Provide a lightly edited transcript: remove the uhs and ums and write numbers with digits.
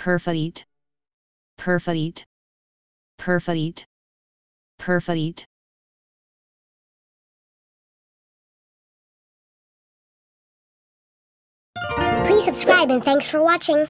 Purfleet, Purfleet, Purfleet, Purfleet. Please subscribe and thanks for watching.